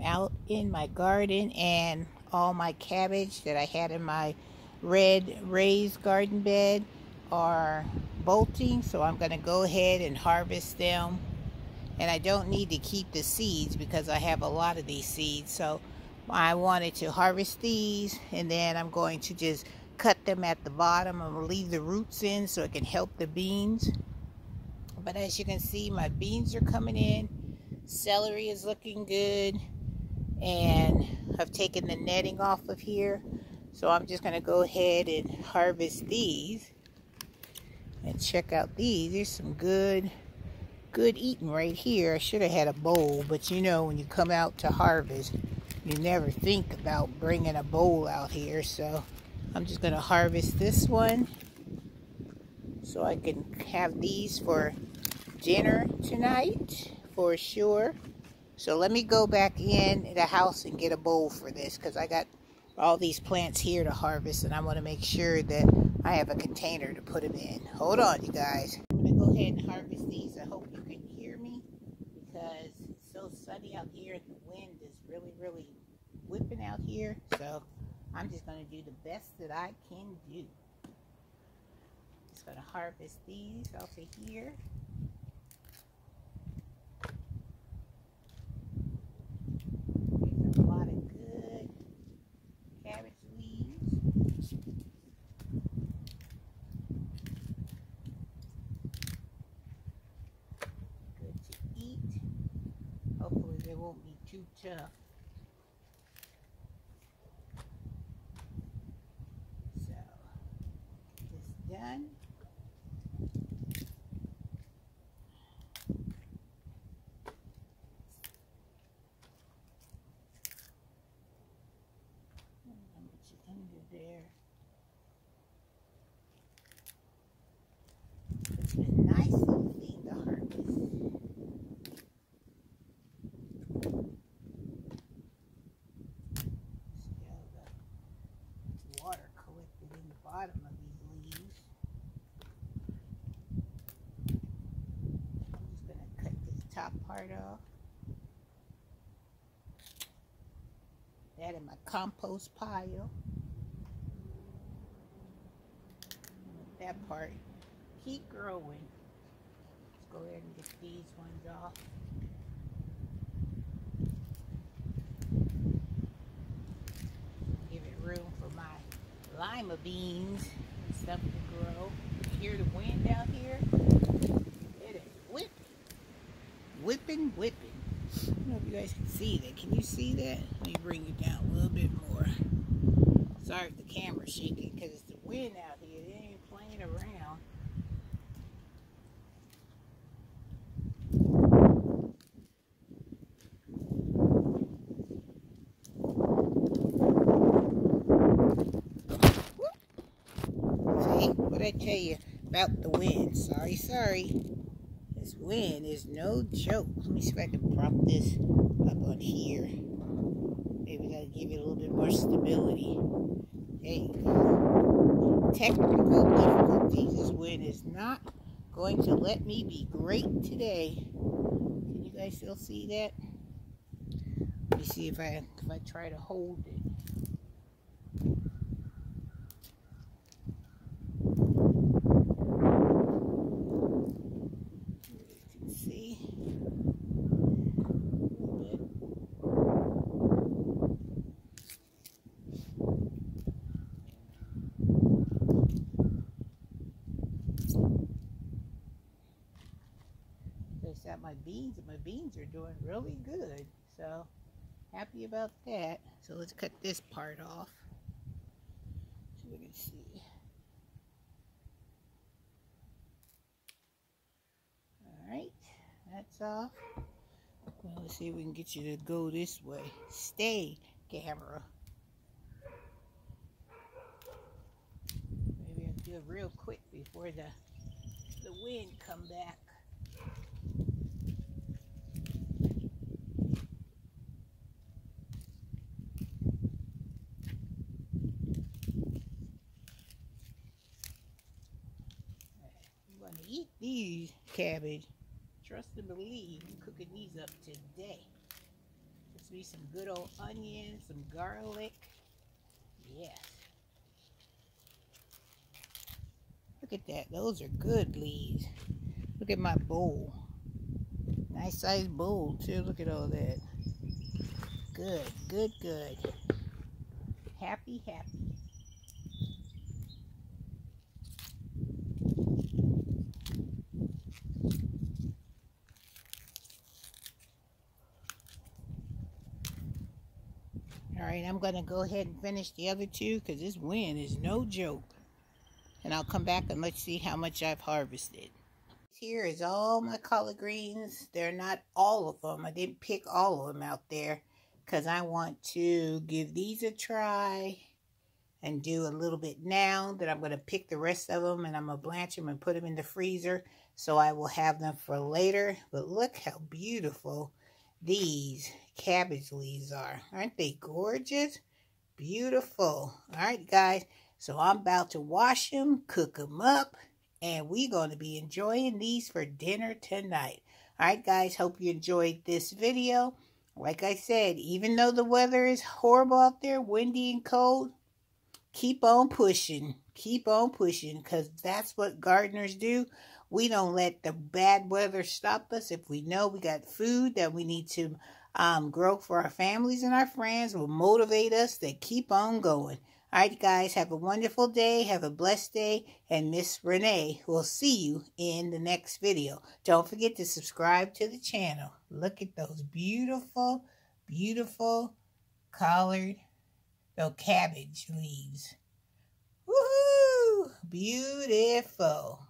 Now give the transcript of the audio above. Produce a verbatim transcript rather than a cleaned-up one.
I'm out in my garden, and all my cabbage that I had in my red raised garden bed are bolting, so I'm going to go ahead and harvest them. And I don't need to keep the seeds because I have a lot of these seeds, so I wanted to harvest these, and then I'm going to just cut them at the bottom. I'm going to leave the roots in so it can help the beans. But as you can see, my beans are coming in, celery is looking good, and I've taken the netting off of here, so I'm just going to go ahead and harvest these. And check out these, there's some good good eating right here. I should have had a bowl, but you know, when you come out to harvest, you never think about bringing a bowl out here. So I'm just going to harvest this one so I can have these for dinner tonight for sure. So let me go back in the house and get a bowl for this, because I got all these plants here to harvest, and I want to make sure that I have a container to put them in. Hold on, you guys. I'm going to go ahead and harvest these. I hope you can hear me, because it's so sunny out here and the wind is really, really whipping out here. So I'm just going to do the best that I can do. Just going to harvest these off of here. There's a lot of good cabbage leaves. Good to eat. Hopefully they won't be too tough. So, it's done. Bottom of these leaves. I'm just going to cut this top part off. That in my compost pile. Let that part keep growing. Let's go ahead and get these ones off. Give it room for my lima beans and stuff to grow. You hear the wind out here? It is whipping. Whipping, whipping. I don't know if you guys can see that. Can you see that? Let me bring you down a little bit more. Sorry if the camera's shaking, because it's the wind out here. It ain't playing around. I tell you about the wind. Sorry, sorry. This wind is no joke. Let me see if I can prop this up on here. Maybe that'll give you a little bit more stability. There you go. Technical difficulties. This wind is not going to let me be great today. Can you guys still see that? Let me see if I if I try to hold it. My beans, and my beans are doing really good, so happy about that. So let's cut this part off so we can see. Alright, that's off. Well, let's see if we can get you to go this way. Stay, camera. Maybe I'll do it real quick before the the wind come back. Eat these cabbage. Trust and believe, I'm cooking these up today. Just Gets me some good old onion, some garlic. Yes. Look at that. Those are good leaves. Look at my bowl. Nice sized bowl too. Look at all that. Good, good, good. Happy, happy. Alright, I'm going to go ahead and finish the other two because this wind is no joke. And I'll come back and let's see how much I've harvested. Here is all my collard greens. They're not all of them. I didn't pick all of them out there because I want to give these a try and do a little bit now. Then I'm going to pick the rest of them and I'm going to blanch them and put them in the freezer so I will have them for later. But look how beautiful these cabbage leaves are. Aren't they gorgeous? Beautiful. All right, guys. So I'm about to wash them, cook them up, and we're going to be enjoying these for dinner tonight. All right, guys. Hope you enjoyed this video. Like I said, even though the weather is horrible out there, windy and cold, keep on pushing. Keep on pushing because that's what gardeners do. We don't let the bad weather stop us. If we know we got food that we need to um, grow for our families and our friends, will motivate us to keep on going. All right, guys, have a wonderful day. Have a blessed day. And Miss Renee will see you in the next video. Don't forget to subscribe to the channel. Look at those beautiful, beautiful collard, no, cabbage leaves. Woohoo! Beautiful.